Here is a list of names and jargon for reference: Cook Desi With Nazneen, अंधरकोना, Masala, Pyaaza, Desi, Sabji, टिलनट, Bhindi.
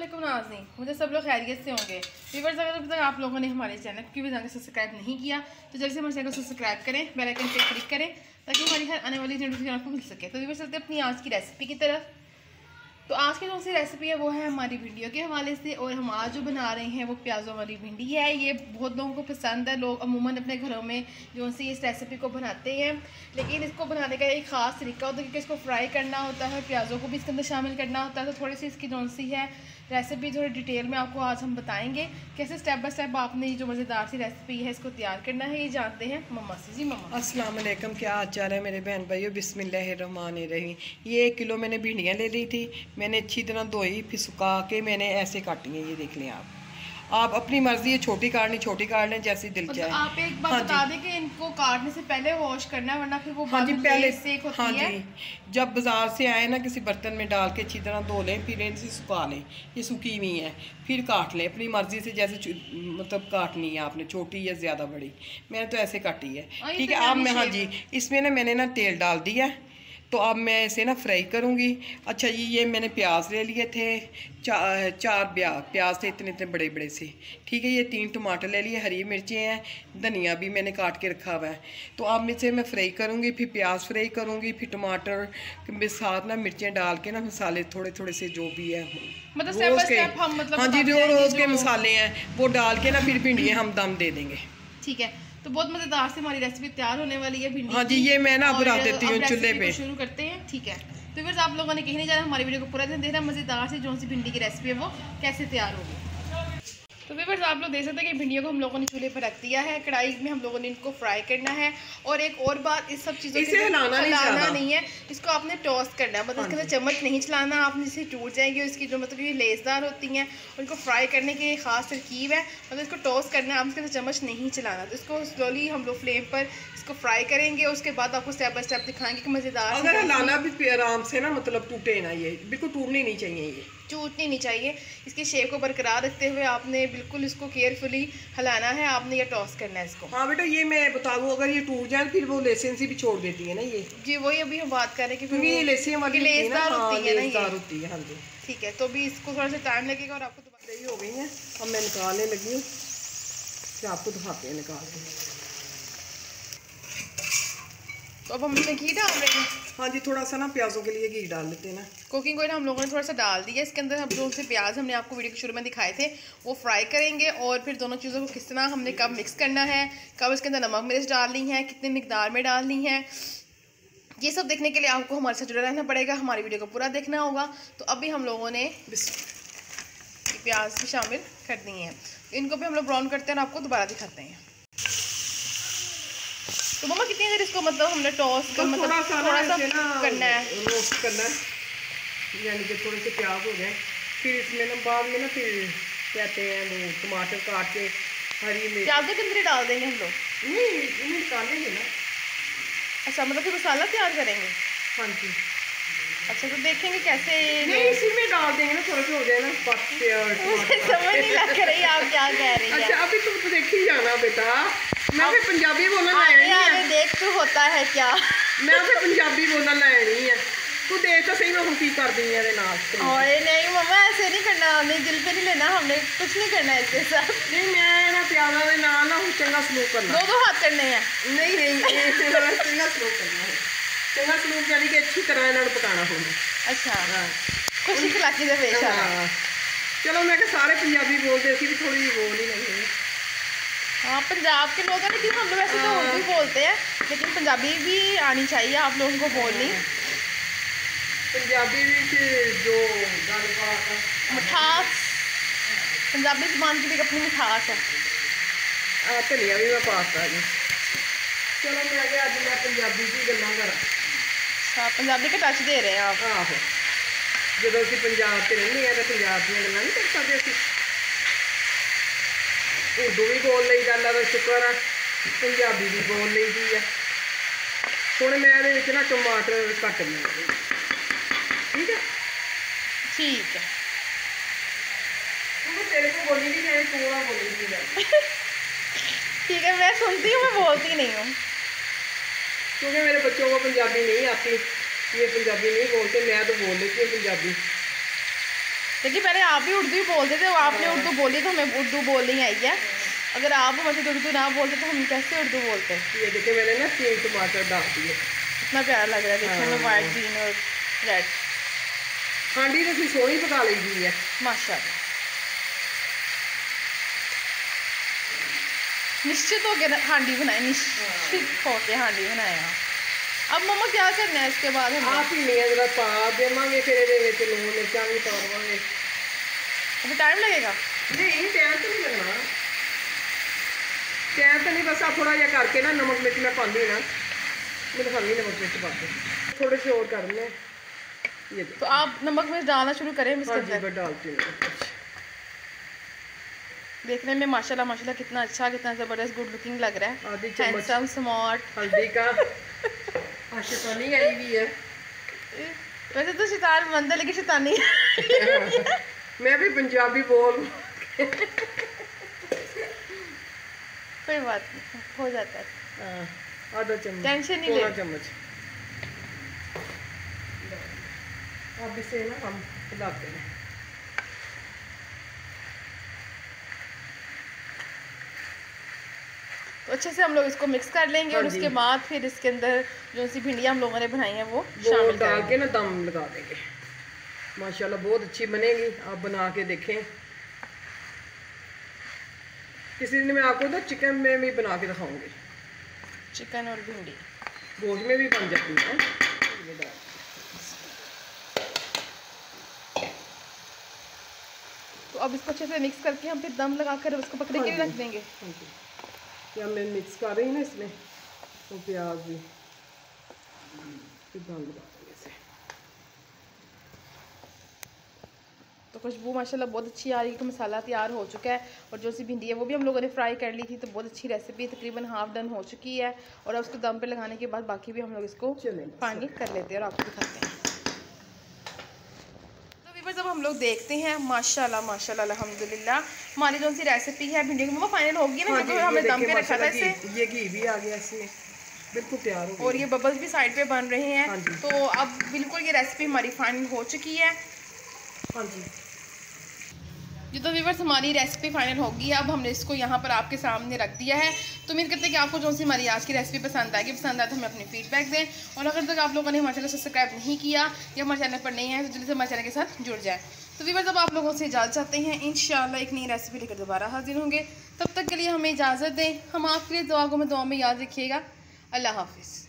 अस्सलामुअलैकुम नाज़नीन, मुझे सब लोग खैरियत से होंगे। व्यूअर्स, अगर अभी तक आप लोगों ने हमारे चैनल को भी सब्सक्राइब नहीं किया तो जल्दी से हमारे चैनल को सब्सक्राइब करें, बेल आइकन पे क्लिक करें ताकि हमारी हर आने वाली नोटिफिकेशन आपको मिल सके। तो व्यूअर्स, चलते हैं अपनी आज की रेसिपी की तरफ। तो आज की जो सी रेसिपी है वो है हमारी भिंडियों के हवाले से, और हम आज जो बना रहे हैं वो प्याज़ों वाली भिंडी है। ये बहुत लोगों को पसंद है, लोग अमूमन अपने घरों में जो सी इस रेसिपी को बनाते हैं, लेकिन इसको बनाने का एक ख़ास तरीका होता है क्योंकि इसको फ्राई करना होता है, प्याज़ों को भी इसके अंदर शामिल करना होता है। तो थोड़ी सी इसकी जो सी है रेसिपी थोड़ी डिटेल में आपको आज हम बताएँगे कैसे स्टेप बाई स्टेप आपने ये जो मज़ेदार सी रेसिपी है इसको तैयार करना है। ये जानते हैं मम्मा से। जी मम्मा, अस्सलाम वालेकुम, क्या हाल चाल है मेरे बहन भाइयों। बिस्मिल्लाहिर्रहमानिर्रहीम। ये 1 किलो मैंने भिंडियाँ ले ली थी, मैंने अच्छी तरह धोई फिर सुखा के मैंने ऐसे काटी है। ये देख लें आप अपनी मर्जी है, छोटी काट लें जैसी दिल चाहे। आप एक बात बता दें कि इनको काटने से पहले वॉश करना है वरना फिर वो पहले सेक होती है। जब बाजार से आए ना किसी बर्तन में डाल के अच्छी तरह धो लें, फिर इनसे सुखा लें। ये सूखी हुई है, फिर काट लें अपनी मर्जी से जैसे मतलब काटनी है आपने, छोटी या ज़्यादा बड़ी। मैंने तो ऐसे काटी है, ठीक है। अब मैं इसमें ना मैंने तेल डाल दिया, तो अब मैं इसे ना फ्राई करूँगी। अच्छा जी, ये मैंने प्याज ले लिए थे, चार प्याज थे इतने बड़े बड़े से, ठीक है। ये 3 टमाटर ले लिए, हरी मिर्चें हैं, धनिया भी मैंने काट के रखा हुआ है। तो अब इसे मैं फ्राई करूँगी, फिर प्याज फ्राई करूँगी, फिर टमाटर के साथ ना मिर्चें डाल के ना मसाले थोड़े थोड़े से जो भी है रोज़ के मसाले हैं वो डाल के ना फिर भिंडियाँ हम दम दे देंगे, ठीक है। तो बहुत मज़ेदार से हमारी रेसिपी तैयार होने वाली है भिंडी। हाँ जी, ये मैं ना अब रख देती हूँ चूल्हे पे, शुरू करते हैं, ठीक है। तो फिर आप लोगों ने कहीं नहीं जाना, हमारी वीडियो को पूरा देखना, मज़ेदार से जो सी भिंडी की रेसिपी है वो कैसे तैयार होगी। तो फिर आप लोग देख सकते हैं कि भिंडियों को हम लोगों ने चूल्हे पर रख दिया है, कढ़ाई में हम लोगों ने इनको फ्राई करना है। और एक और बात, इस सब चीज़ों को हिलाना नहीं है, इसको आपने टॉस करना है, मतलब इसके अंदर चम्मच नहीं चलाना, आपने इसे टूट जाएंगे। इसकी जो मतलब ये लेसदार होती हैं, उनको फ्राई करने की ख़ास तरकीब है, मतलब इसको टॉस करना है, आप इसके अंदर चम्मच नहीं चलाना। तो इसको स्लोली हम लोग फ्लेम पर इसको फ्राई करेंगे, उसके बाद आपको स्टेप बाई स्टेप दिखाएंगे कि मज़ेदार। अगर हिलाना भी आराम से ना, मतलब टूटे ना, ये बिल्कुल टूटनी नहीं चाहिए, ये टूटनी नहीं चाहिए। इसकी शेप को बरकरार रखते हुए आपने बिल्कुल इसको केयरफुली हिलाना है, आपने ये टॉस करना है इसको। हाँ बेटा, ये मैं बता दूँ, अगर ये टूट जाए फिर वो लेसें सी भी छोड़ देती है ना ये। जी वही अभी हम बात कर रहे हैं कि लेसदार होती है। हाँ जी, ठीक है। तो भी इसको थोड़ा सा टाइम लगेगा और आपको तो यही हो गई है। अब मैं निकालने लगी हूँ, फिर आपको दिखाते हैं निकाल के। तो अब हम इसमें घी डाल रहे हैं। हाँ जी, थोड़ा सा ना प्याज़ों के लिए घी डाल लेते हैं ना। कुकिंग ऑयल हम लोगों ने थोड़ा सा डाल दिया इसके अंदर। हम जो से प्याज हमने आपको वीडियो के शुरू में दिखाए थे वो फ्राई करेंगे, और फिर दोनों चीज़ों को किस तरह हमने कब मिक्स करना है, कब इसके अंदर नमक मिर्च डालनी है, कितनी मिकदार में डालनी है, ये सब देखने के लिए आपको हमारे साथ जुड़ा रहना पड़ेगा, हमारी वीडियो को पूरा देखना होगा। तो अभी हम लोगों ने प्याज भी शामिल कर दिए हैं, इनको भी हम लोग ब्राउन करते हैं और आपको दोबारा दिखाते हैं। तो मम्मा कितनी देर इसको मतलब हमने टॉस कर मतलब थोड़ा सा करना है, रोस्ट करना है, यानी कि थोड़े से प्याज हो जाए, फिर इसमें ना बाद में ना फिर कहते हैं वो टमाटर काट के हरी मिर्च प्याज के अंदर डाल देंगे हम लोग। नहीं डालेंगे ना। अच्छा, मतलब फिर मसाला तैयार करेंगे। हाँ जी। अच्छा, तो देखेंगे कैसे। नहीं, इसी में डाल देंगे ना, थोड़ा सा हो जाए ना पक। समझ नहीं लग रही आप क्या कह रही है। अच्छा, अभी तुम देखी जाना बेटा, मैं फिर पंजाबी बोलना है। देख तो होता है क्या, मैं फिर पंजाबी बोलना लैनी है, तू देख तो सही मैं हम की कर दी है। नहीं मम्मा, ऐसे नहीं करना, हमने दिल पे नहीं लेना, हमने कुछ नहीं करना इसके साथ। नहीं, मैं ना प्याज़ा के नाल ना हम चंगा सलूक करना, दो हाथ करने हैं। नहीं, चंगा सलूक करना है, चंगा सलूक यानी कि अच्छी तरह इन्होंने पकाना होना। अच्छा, हाँ, खुशी खिलाकी से पेश आना। चलो, मैं सारे पंजाबी बोलते अभी भी थोड़ी बोल ही नहीं। हाँ, पंजाब के लोग हैं, लेकिन हम लोग वैसे तो उर्दू बोलते हैं, लेकिन पंजाबी भी आनी चाहिए आप लोगों को बोलनी। पंजाबी भी जो मिठास, पंजाबी जबान की भी अपनी मिठास है। धनिया भी मैं पास कर रही। चलो, मैं आगे आज मैं पंजाबी की गल्लां करां। हाँ, पंजाबी का टच दे रहे हैं आप। हाँ, जो असीं पंजाब से रहने हैं तो पंजाब दी गल्लां नहीं कर सकते असीं। उर्दू भी बोल ली जाता तो शुक्र है, पंजाबी भी बोल ली दी है। हूँ मैं ये ना टमाटर कट लूँ, ठीक है। ठीक है, तेरे को बोली नहीं जाए, तू ना बोली नहीं जाए। ठीक है, मैं सुनती हूँ, मैं बोलती नहीं हूँ क्योंकि मेरे बच्चों को पंजाबी नहीं आती, ये पंजाबी नहीं बोलते, मैं तो बोल लेती हूँ पंजाबी। देखिए पहले आप भी उर्दू ही बोलते थे, आपने उर्दू बोली तो हमें उर्दू बोलनी आई है। अगर आप मुझे उर्दू ना बोलते तो हम कैसे उर्दू बोलते। ये देखिए मैंने ना 3 टमाटर डाल दिए, इतना प्यारा लग रहा है देखने में, वाइट ग्रीन और रेड। हांडी तो फिर सोई पका लेगी है माशाल्लाह। निश्चित हो गया हांडी बनाए, निश्चित होके हांडी बनाए। अब मम्मा क्या करना है इसके बाद? हम आप ही नहीं जरा पा देवे फिर लून मिर्चा भी पावे। अभी टाइम लगेगा? नहीं टाइम तो नहीं लगना, टाइम तो नहीं, बस आप थोड़ा जहा करके ना नमक मिर्च मैं पाती ना, मैं खाली नमक मिर्च पा के थोड़े से और कर लें। ये तो आप नमक मिर्च डालना शुरू करें इसमें? डालती हूँ। देखने में माशाल्लाह माशाल्लाह कितना अच्छा, कितना ज़बरदस्त गुड लुकिंग लग रहा है, हैंडसम स्मार्ट। हल्दी का शैतानी आई हुई है, वैसे तो शैतान बनता लेकिन शैतानी मैं भी पंजाबी बोल कोई बात नहीं, हो जाता है। आधा चम्मच, टेंशन नहीं ले। चम्मच अब इसे ना हम हिलाते हैं। तो अच्छे से हम लोग इसको मिक्स कर लेंगे और उसके बाद फिर इसके अंदर जो सी भिंडियाँ हम लोगों ने बनाई हैं वो शामिल डाल के ना दम लगा देंगे। माशाल्लाह बहुत अच्छी बनेगी, आप बना के देखें। किसी दिन मैं आपको तो चिकन में भी बना के दिखाऊंगी, चिकन और भिंडी गोश्त में भी बन जाती है। तो अब इसको अच्छे से मिक्स करके हम फिर दम लगा कर उसको पकड़े के रख देंगे। क्या मैं मिक्स कर रही हूँ ना इसमें तो प्याज भी दम लगा देंगे इसे। तो खुशबू माशाल्लाह बहुत अच्छी आ रही है कि मसाला तैयार हो चुका है। और जो सी भिंडी है वो भी हम लोगों ने फ्राई कर ली थी, तो बहुत अच्छी रेसिपी तकरीबन हाफ डन हो चुकी है। और अब उसको दम पे लगाने के बाद बाकी भी हम लोग इसको फाइनल कर लेते हैं और आपको दिखाते हैं। तो हम लोग देखते हैं माशाल्लाह माशाल्लाह अल्हम्दुलिल्लाह हमारी जो सी रेसिपी है भिंडी की वो फाइनल होगी ना, क्योंकि हमने दम पे रखा था इसे। ये घी भी आ गया इसमें, बिल्कुल तैयार हो। और ये बबल्स भी साइड पे बन रहे हैं। तो अब बिल्कुल ये रेसिपी हमारी फाइनल हो चुकी है। हाँ जी जी, तो व्यूवर्स हमारी रेसिपी फाइनल होगी। अब हमने इसको यहाँ पर आपके सामने रख दिया है। तो उम्मीद करते हैं कि आपको जो सी हमारी आज की रेसिपी पसंद आएगी, पसंद आए तो हमें अपने फीडबैक दें। और अगर तक आप लोगों ने हमारे चैनल सब्सक्राइब नहीं किया या हमारे चैनल पर नहीं है तो जल्दी से हमारे चैनल के साथ जुड़ जाए। तो व्यूवर्स अब आप लोगों से इजाज़त चाहते हैं, इंशाल्लाह एक नई रेसिपी लेकर दोबारा हाजिर होंगे। तब तक के लिए हमें इजाज़त दें, हम आपके लिए दुआओं में याद रखिएगा। अल्लाह हाफिज़।